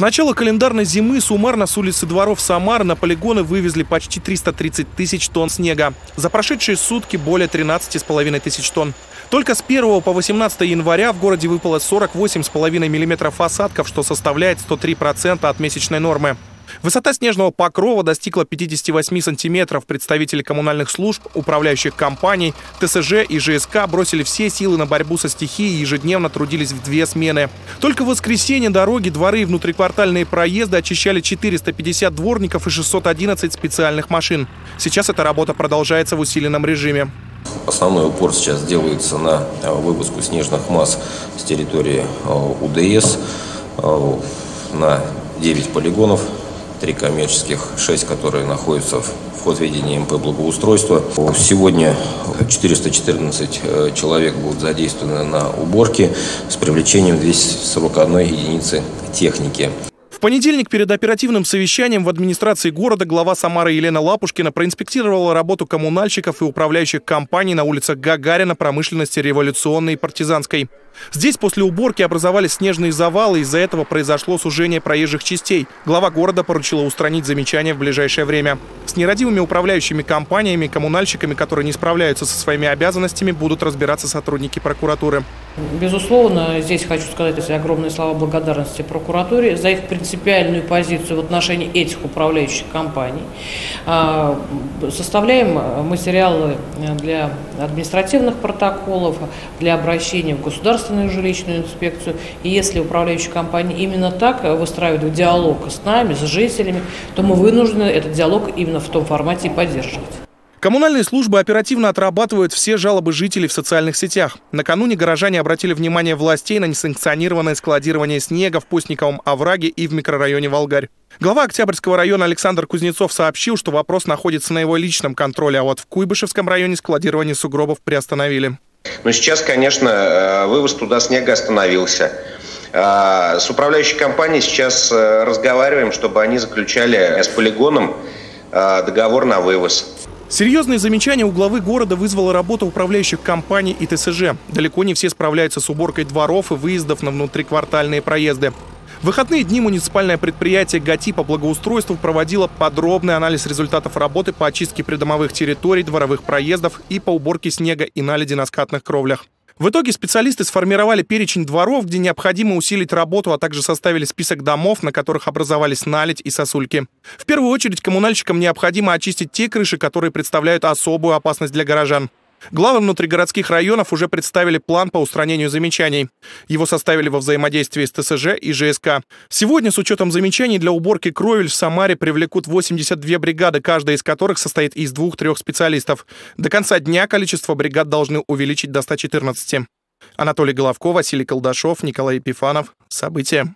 С начала календарной зимы суммарно с улицы дворов Самары на полигоны вывезли почти 330 тысяч тонн снега. За прошедшие сутки более 13,5 тысяч тонн. Только с 1 по 18 января в городе выпало 48,5 мм осадков, что составляет 103% от месячной нормы. Высота снежного покрова достигла 58 сантиметров. Представители коммунальных служб, управляющих компаний, ТСЖ и ЖСК бросили все силы на борьбу со стихией и ежедневно трудились в две смены. Только в воскресенье дороги, дворы и внутриквартальные проезды очищали 450 дворников и 611 специальных машин. Сейчас эта работа продолжается в усиленном режиме. Основной упор сейчас делается на вывозку снежных масс с территории УДС на 9 полигонов. 3 коммерческих, 6, которые находятся в ход ведения МП благоустройства. Сегодня 414 человек будут задействованы на уборке с привлечением 241 единицы техники. В понедельник перед оперативным совещанием в администрации города глава Самары Елена Лапушкина проинспектировала работу коммунальщиков и управляющих компаний на улицах Гагарина, Промышленности, Революционной и Партизанской. Здесь после уборки образовались снежные завалы, из-за этого произошло сужение проезжих частей. Глава города поручила устранить замечания в ближайшее время. С нерадивыми управляющими компаниями и коммунальщиками, которые не справляются со своими обязанностями, будут разбираться сотрудники прокуратуры. Безусловно, здесь хочу сказать огромные слова благодарности прокуратуре за их принципиальную позицию в отношении этих управляющих компаний. Составляем материалы для административных протоколов, для обращения в государственную жилищную инспекцию. И если управляющие компании именно так выстраивают диалог с нами, с жителями, то мы вынуждены этот диалог именно в том формате и поддерживать. Коммунальные службы оперативно отрабатывают все жалобы жителей в социальных сетях. Накануне горожане обратили внимание властей на несанкционированное складирование снега в Постниковом овраге и в микрорайоне Волгарь. Глава Октябрьского района Александр Кузнецов сообщил, что вопрос находится на его личном контроле, а вот в Куйбышевском районе складирование сугробов приостановили. Но сейчас, конечно, вывоз туда снега остановился. С управляющей компанией сейчас разговариваем, чтобы они заключали с полигоном договор на вывоз. Серьезные замечания у главы города вызвала работа управляющих компаний и ТСЖ. Далеко не все справляются с уборкой дворов и выездов на внутриквартальные проезды. В выходные дни муниципальное предприятие ГАТИ по благоустройству проводило подробный анализ результатов работы по очистке придомовых территорий, дворовых проездов и по уборке снега и наледи на скатных кровлях. В итоге специалисты сформировали перечень дворов, где необходимо усилить работу, а также составили список домов, на которых образовались наледь и сосульки. В первую очередь коммунальщикам необходимо очистить те крыши, которые представляют особую опасность для горожан. Главы внутригородских районов уже представили план по устранению замечаний. Его составили во взаимодействии с ТСЖ и ЖСК. Сегодня с учетом замечаний для уборки кровель в Самаре привлекут 82 бригады, каждая из которых состоит из 2-3 специалистов. До конца дня количество бригад должны увеличить до 114. Анатолий Головко, Василий Колдашов, Николай Епифанов. События.